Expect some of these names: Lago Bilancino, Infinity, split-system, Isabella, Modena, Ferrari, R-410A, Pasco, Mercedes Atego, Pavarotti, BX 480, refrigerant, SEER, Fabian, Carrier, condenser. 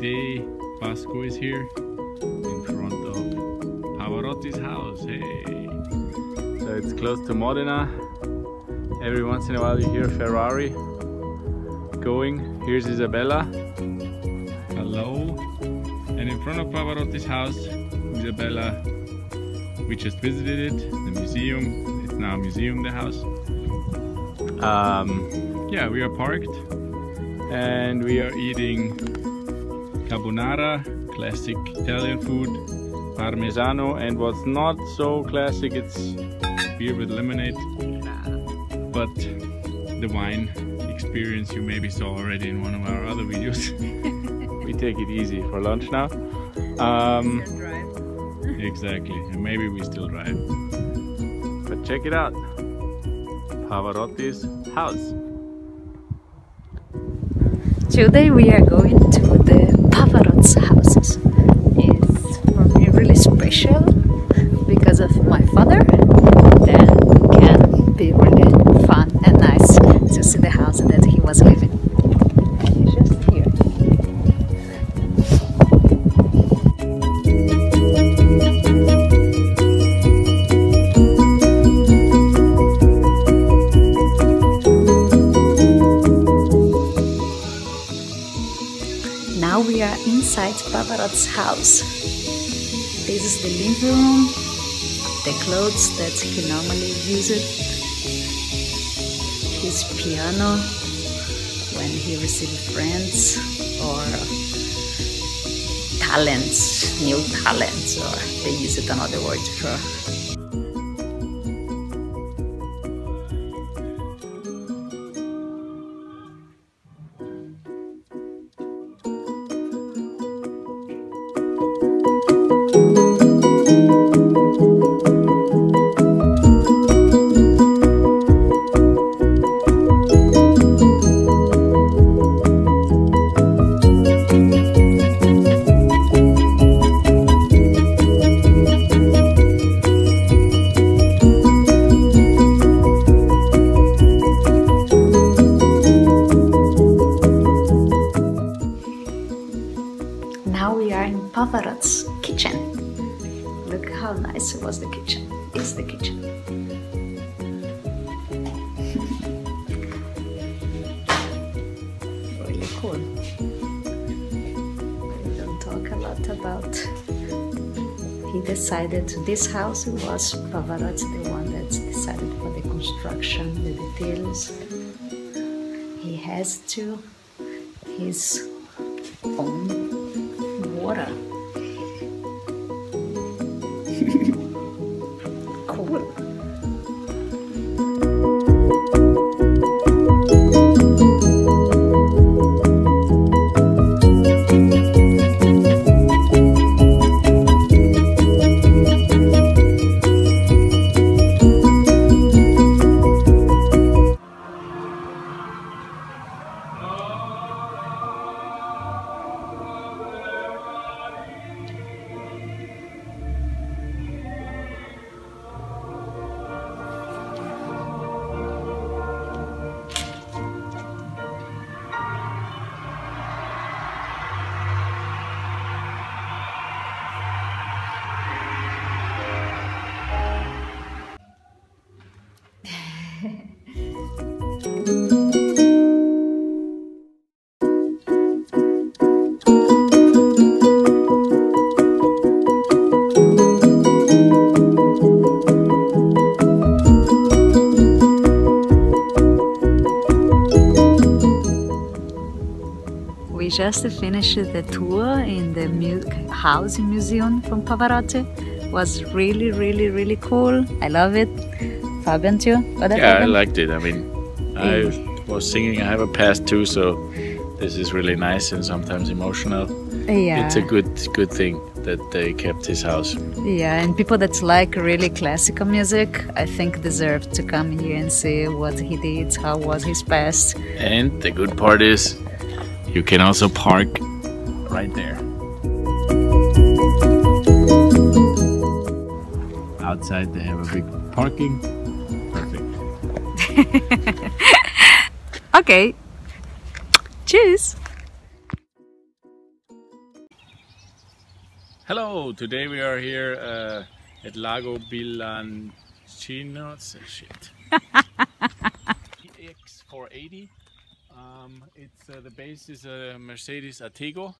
Today Pasco is here in front of Pavarotti's house. Hey! So it's close to Modena. Every once in a while you hear Ferrari going. Here's Isabella. Hello! And in front of Pavarotti's house, Isabella, we just visited it, the museum. It's now a museum, the house. Yeah, we are parked and we are eating carbonara, classic Italian food, parmesano, and what's not so classic, it's beer with lemonade. But the wine experience you maybe saw already in one of our other videos. We take it easy for lunch now. Exactly, and maybe we still drive. But check it out, Pavarotti's house. Today we are going to the Pavarotti's houses. It's for me really special because of my father. Then it can be really fun and nice to see the house that he was living. It's just here. Now we are inside Pavarotti's house. This is the living room, the clothes that he normally uses, his piano when he receives friends or talents, new talents, or they use it another word for. Now we are in Pavarotti's kitchen. Look how nice it was the kitchen. It's the kitchen. Really cool. We don't talk a lot about. He decided this house was Pavarotti, the one that decided for the construction, the details. He has to his own water. Cool. We just finished the tour in the house museum from Pavarotti. It was really, really, really cool. I love it. Fabian too? Yeah, I liked it. I mean, I was singing. I have a past too, so this is really nice and sometimes emotional. Yeah. It's a good thing that they kept his house. Yeah, and people that like really classical music, I think deserve to come here and see what he did, how was his past. And the good part is, you can also park right there. Outside they have a big parking. Perfect. Okay. Cheers. Hello, today we are here at Lago Bilancino. It's a shit. BX 480. The base is a Mercedes Atego.